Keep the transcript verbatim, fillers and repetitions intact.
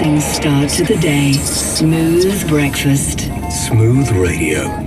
promising start to the day. Smooth breakfast. Smooth radio.